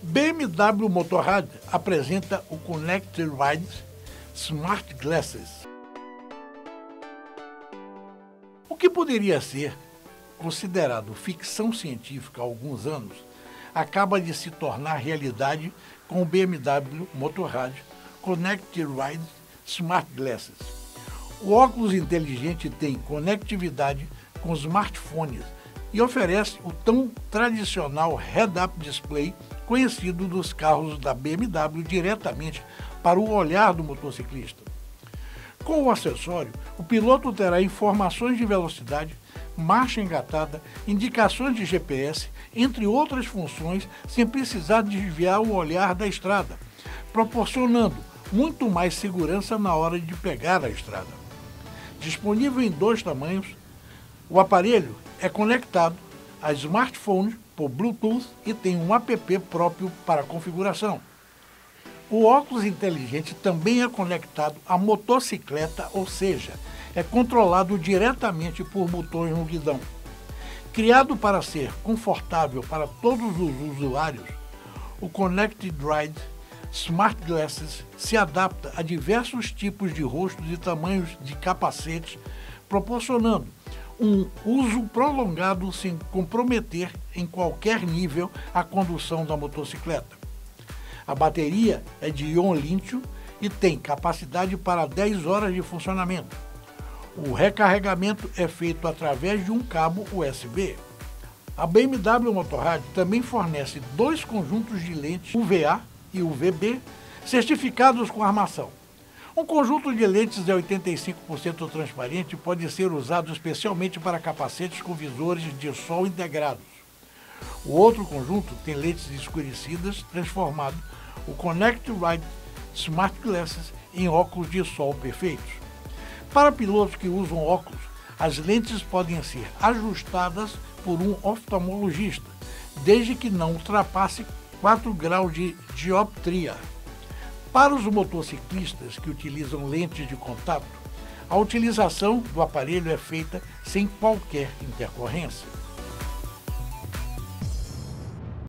BMW Motorrad apresenta o ConnectedRide Smartglasses. O que poderia ser considerado ficção científica há alguns anos, acaba de se tornar realidade com o BMW Motorrad ConnectedRide Smartglasses. O óculos inteligente tem conectividade com smartphones e oferece o tão tradicional Head-Up Display conhecido dos carros da BMW diretamente para o olhar do motociclista. Com o acessório, o piloto terá informações de velocidade, marcha engatada, indicações de GPS, entre outras funções, sem precisar desviar o olhar da estrada, proporcionando muito mais segurança na hora de pegar a estrada. Disponível em dois tamanhos, o aparelho é conectado a smartphones por Bluetooth e tem um app próprio para configuração. O óculos inteligente também é conectado à motocicleta, ou seja, é controlado diretamente por botões no guidão. Criado para ser confortável para todos os usuários, o ConnectedRide Smartglasses se adapta a diversos tipos de rostos e tamanhos de capacetes, proporcionando um uso prolongado sem comprometer em qualquer nível a condução da motocicleta. A bateria é de íon-lítio e tem capacidade para 10 horas de funcionamento. O recarregamento é feito através de um cabo USB. A BMW Motorrad também fornece dois conjuntos de lentes UVA e UVB certificados com armação. Um conjunto de lentes de 85% transparente pode ser usado especialmente para capacetes com visores de sol integrados. O outro conjunto tem lentes escurecidas, transformado o ConnectedRide Smartglasses em óculos de sol perfeitos. Para pilotos que usam óculos, as lentes podem ser ajustadas por um oftalmologista, desde que não ultrapasse 4 graus de dioptria. Para os motociclistas que utilizam lentes de contato, a utilização do aparelho é feita sem qualquer intercorrência.